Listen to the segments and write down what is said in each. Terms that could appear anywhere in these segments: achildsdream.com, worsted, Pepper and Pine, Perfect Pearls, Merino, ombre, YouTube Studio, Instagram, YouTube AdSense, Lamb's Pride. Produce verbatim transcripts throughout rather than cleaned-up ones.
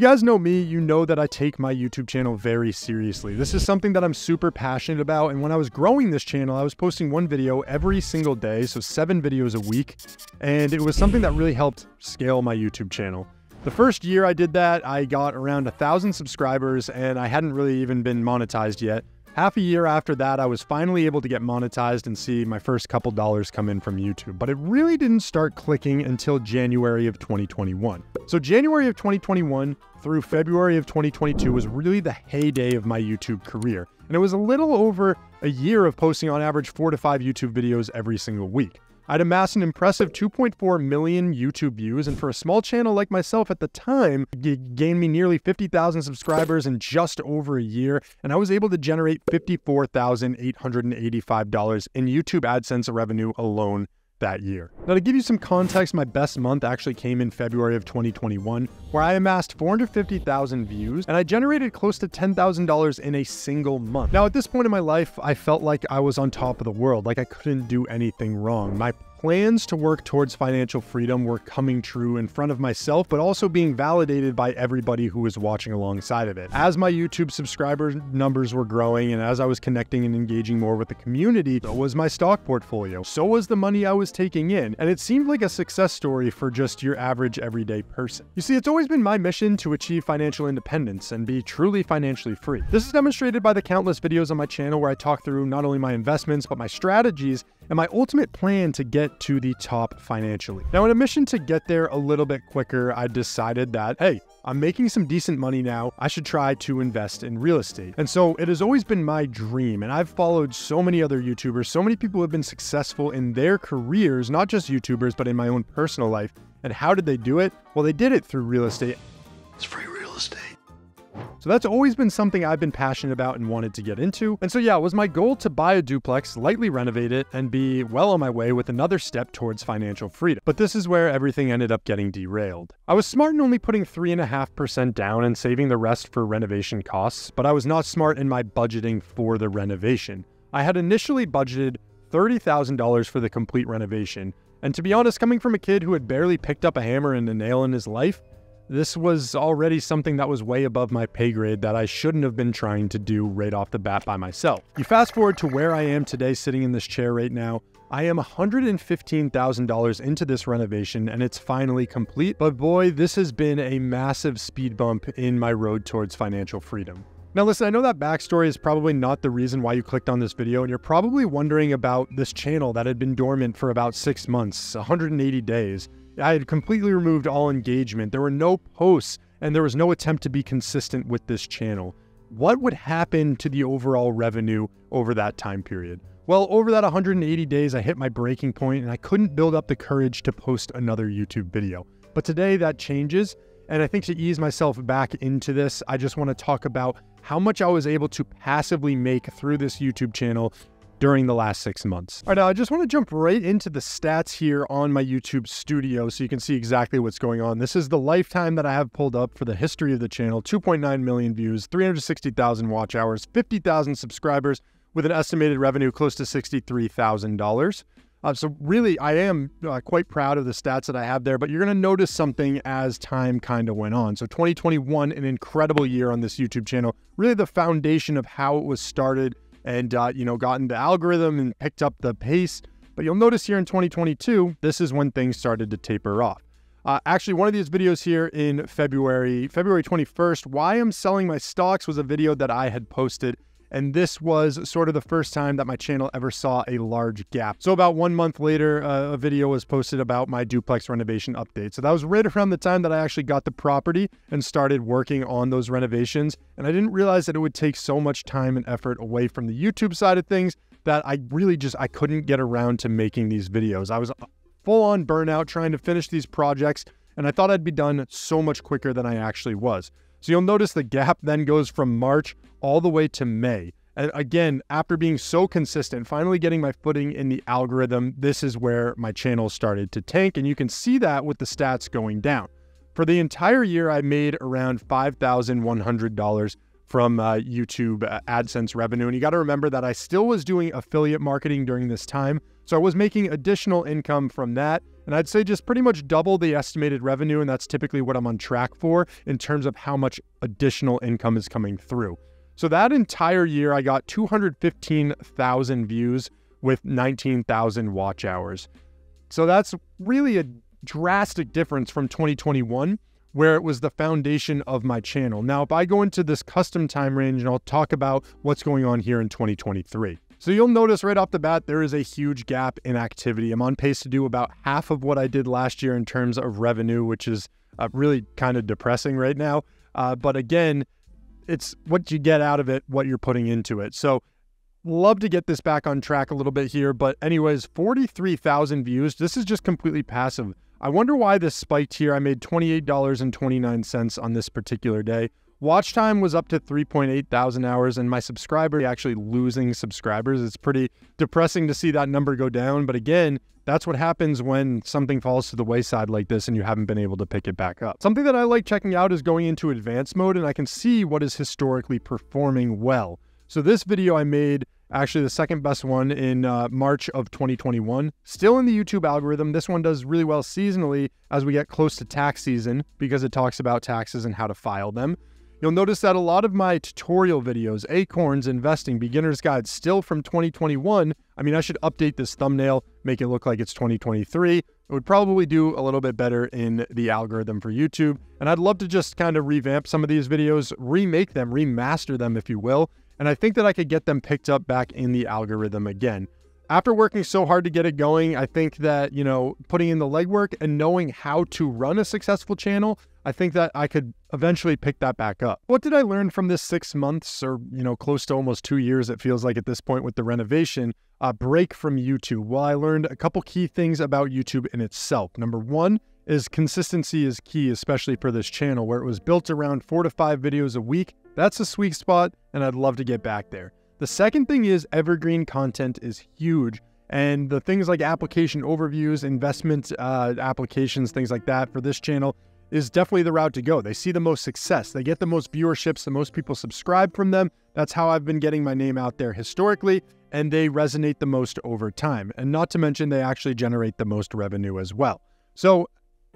You guys know me, you know that I take my YouTube channel very seriously. This is something that I'm super passionate about, and when I was growing this channel, I was posting one video every single day, so seven videos a week, and it was something that really helped scale my YouTube channel. The first year I did that, I got around a thousand subscribers, and I hadn't really even been monetized yet. Half a year after that, I was finally able to get monetized and see my first couple dollars come in from YouTube, but it really didn't start clicking until January of twenty twenty-one. So January of twenty twenty-one through February of twenty twenty-two was really the heyday of my YouTube career. And it was a little over a year of posting on average four to five YouTube videos every single week. I'd amassed an impressive two point four million YouTube views, and for a small channel like myself at the time, it gained me nearly fifty thousand subscribers in just over a year, and I was able to generate fifty-four thousand eight hundred eighty-five dollars in YouTube AdSense revenue alone that year. Now, to give you some context, my best month actually came in February of twenty twenty-one, where I amassed four hundred fifty thousand views and I generated close to ten thousand dollars in a single month. Now, at this point in my life, I felt like I was on top of the world, like I couldn't do anything wrong. My plans to work towards financial freedom were coming true in front of myself, but also being validated by everybody who was watching alongside of it. As my YouTube subscriber numbers were growing and as I was connecting and engaging more with the community, so was my stock portfolio. So was the money I was taking in. And it seemed like a success story for just your average everyday person. You see, it's always been my mission to achieve financial independence and be truly financially free. This is demonstrated by the countless videos on my channel where I talk through not only my investments, but my strategies and my ultimate plan to get to the top financially. Now, in a mission to get there a little bit quicker, I decided that, hey, I'm making some decent money now. I should try to invest in real estate. And so it has always been my dream. And I've followed so many other YouTubers. So many people have been successful in their careers, not just YouTubers, but in my own personal life. And how did they do it? Well, they did it through real estate. It's free real estate. So that's always been something I've been passionate about and wanted to get into. And so yeah, it was my goal to buy a duplex, lightly renovate it, and be well on my way with another step towards financial freedom. But this is where everything ended up getting derailed. I was smart in only putting three point five percent down and saving the rest for renovation costs, but I was not smart in my budgeting for the renovation. I had initially budgeted thirty thousand dollars for the complete renovation. And to be honest, coming from a kid who had barely picked up a hammer and a nail in his life, this was already something that was way above my pay grade that I shouldn't have been trying to do right off the bat by myself. You fast forward to where I am today, sitting in this chair right now, I am one hundred fifteen thousand dollars into this renovation and it's finally complete, but boy, this has been a massive speed bump in my road towards financial freedom. Now listen, I know that backstory is probably not the reason why you clicked on this video, and you're probably wondering about this channel that had been dormant for about six months, one hundred eighty days. I had completely removed all engagement. There were no posts and there was no attempt to be consistent with this channel. What would happen to the overall revenue over that time period? Well, over that one hundred eighty days, I hit my breaking point and I couldn't build up the courage to post another YouTube video. But today that changes. And I think to ease myself back into this, I just want to talk about how much I was able to passively make through this YouTube channel during the last six months. All right, now I just want to jump right into the stats here on my YouTube Studio so you can see exactly what's going on. This is the lifetime that I have pulled up for the history of the channel, two point nine million views, three hundred sixty thousand watch hours, fifty thousand subscribers with an estimated revenue close to sixty-three thousand dollars. Uh, so really, I am uh, quite proud of the stats that I have there, but you're going to notice something as time kind of went on. So twenty twenty-one, an incredible year on this YouTube channel, really the foundation of how it was started and, uh, you know, gotten the algorithm and picked up the pace. But you'll notice here in twenty twenty-two, this is when things started to taper off. Uh, actually, one of these videos here in February, February twenty-first, why I'm selling my stocks was a video that I had posted. And this was sort of the first time that my channel ever saw a large gap. So about one month later, uh, a video was posted about my duplex renovation update. So that was right around the time that I actually got the property and started working on those renovations. And I didn't realize that it would take so much time and effort away from the YouTube side of things that I really just, I couldn't get around to making these videos. I was full on burnout trying to finish these projects. And I thought I'd be done so much quicker than I actually was. So you'll notice the gap then goes from March all the way to May. And again, after being so consistent, finally getting my footing in the algorithm, this is where my channel started to tank. And you can see that with the stats going down. For the entire year, I made around five thousand one hundred dollars from uh, YouTube uh, AdSense revenue. And you got to remember that I still was doing affiliate marketing during this time. So I was making additional income from that. And I'd say just pretty much double the estimated revenue. And that's typically what I'm on track for in terms of how much additional income is coming through. So that entire year, I got two hundred fifteen thousand views with nineteen thousand watch hours. So that's really a drastic difference from twenty twenty-one, where it was the foundation of my channel. Now, if I go into this custom time range, and I'll talk about what's going on here in twenty twenty-three. So you'll notice right off the bat, there is a huge gap in activity. I'm on pace to do about half of what I did last year in terms of revenue, which is uh, really kind of depressing right now. Uh, but again, it's what you get out of it, what you're putting into it. So love to get this back on track a little bit here. But anyways, forty-three thousand views. This is just completely passive. I wonder why this spiked here. I made twenty-eight dollars and twenty-nine cents on this particular day. Watch time was up to three point eight thousand hours, and my subscriber actually losing subscribers. It's pretty depressing to see that number go down. But again, that's what happens when something falls to the wayside like this and you haven't been able to pick it back up. Something that I like checking out is going into advanced mode, and I can see what is historically performing well. So this video I made, actually the second best one in uh, March of twenty twenty-one. Still in the YouTube algorithm, this one does really well seasonally as we get close to tax season because it talks about taxes and how to file them. You'll notice that a lot of my tutorial videos, Acorns, Investing, Beginner's Guide, still from twenty twenty-one. I mean, I should update this thumbnail, make it look like it's twenty twenty-three. It would probably do a little bit better in the algorithm for YouTube. And I'd love to just kind of revamp some of these videos, remake them, remaster them, if you will. And I think that I could get them picked up back in the algorithm again. After working so hard to get it going, I think that, you know, putting in the legwork and knowing how to run a successful channel, I think that I could eventually pick that back up. What did I learn from this six months or, you know, close to almost two years, it feels like at this point with the renovation, a break from YouTube? Well, I learned a couple key things about YouTube in itself. Number one is consistency is key, especially for this channel where it was built around four to five videos a week. That's a sweet spot, and I'd love to get back there. The second thing is evergreen content is huge, and the things like application overviews, investment uh, applications, things like that for this channel is definitely the route to go. They see the most success. They get the most viewerships. The most people subscribe from them. That's how I've been getting my name out there historically, and they resonate the most over time. And not to mention, they actually generate the most revenue as well. So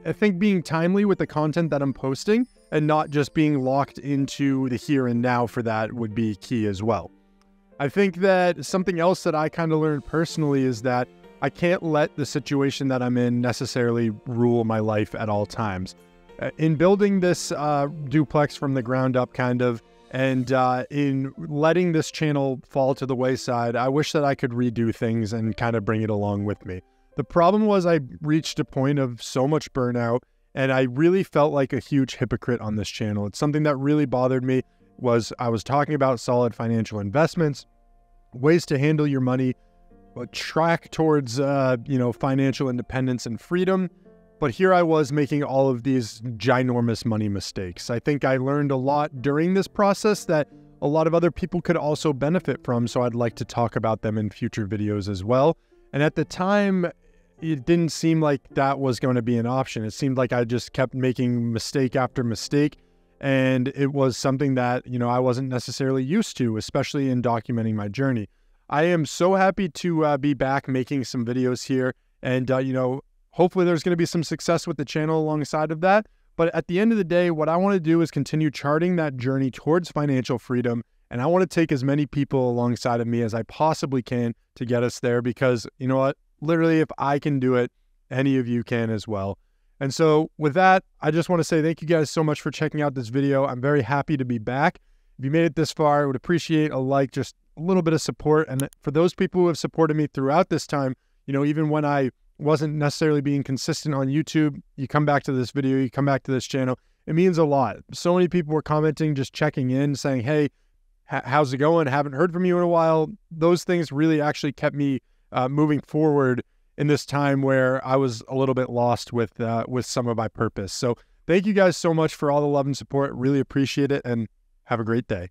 I think being timely with the content that I'm posting and not just being locked into the here and now for that would be key as well. I think that something else that I kind of learned personally is that I can't let the situation that I'm in necessarily rule my life at all times. In building this uh, duplex from the ground up kind of, and uh, in letting this channel fall to the wayside, I wish that I could redo things and kind of bring it along with me. The problem was I reached a point of so much burnout, and I really felt like a huge hypocrite on this channel. It's something that really bothered me was I was talking about solid financial investments, ways to handle your money, a track towards, uh, you know, financial independence and freedom. But here I was making all of these ginormous money mistakes. I think I learned a lot during this process that a lot of other people could also benefit from. So I'd like to talk about them in future videos as well. And at the time, it didn't seem like that was going to be an option. It seemed like I just kept making mistake after mistake. And it was something that, you know, I wasn't necessarily used to, especially in documenting my journey. I am so happy to uh, be back making some videos here. And, uh, you know, hopefully there's going to be some success with the channel alongside of that. But at the end of the day, what I want to do is continue charting that journey towards financial freedom. And I want to take as many people alongside of me as I possibly can to get us there, because you know what? Literally, if I can do it, any of you can as well. And so with that, I just want to say thank you guys so much for checking out this video. I'm very happy to be back. If you made it this far, I would appreciate a like, just a little bit of support. And for those people who have supported me throughout this time, you know, even when I wasn't necessarily being consistent on YouTube, you come back to this video, you come back to this channel, it means a lot. So many people were commenting, just checking in, saying, hey, how's it going? Haven't heard from you in a while. Those things really actually kept me uh, moving forward in this time where I was a little bit lost with uh, with some of my purpose. So thank you guys so much for all the love and support. Really appreciate it, and have a great day.